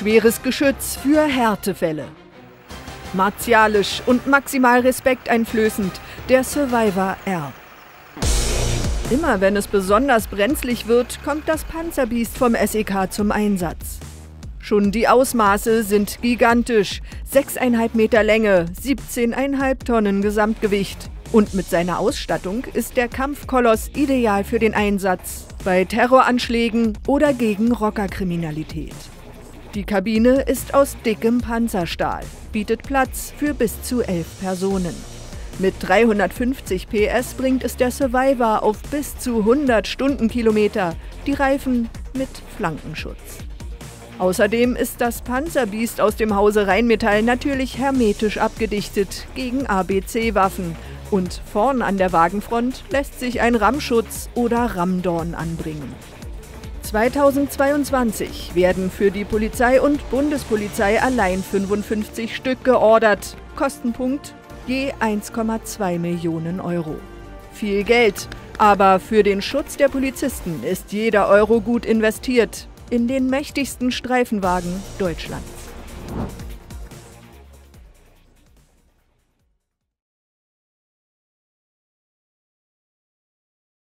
schweres Geschütz für Härtefälle. Martialisch und maximal respekteinflößend, der Survivor R. Immer wenn es besonders brenzlig wird, kommt das Panzerbiest vom SEK zum Einsatz. Schon die Ausmaße sind gigantisch. 6,5 Meter Länge, 17,5 Tonnen Gesamtgewicht. Und mit seiner Ausstattung ist der Kampfkoloss ideal für den Einsatz bei Terroranschlägen oder gegen Rockerkriminalität. Die Kabine ist aus dickem Panzerstahl, bietet Platz für bis zu 11 Personen. Mit 350 PS bringt es der Survivor auf bis zu 100 Stundenkilometer, die Reifen mit Flankenschutz. Außerdem ist das Panzerbiest aus dem Hause Rheinmetall natürlich hermetisch abgedichtet gegen ABC-Waffen. Und vorn an der Wagenfront lässt sich ein Rammschutz oder Rammdorn anbringen. 2022 werden für die Polizei und Bundespolizei allein 55 Stück geordert. Kostenpunkt je 1,2 Millionen Euro. Viel Geld, aber für den Schutz der Polizisten ist jeder Euro gut investiert in den mächtigsten Streifenwagen Deutschlands.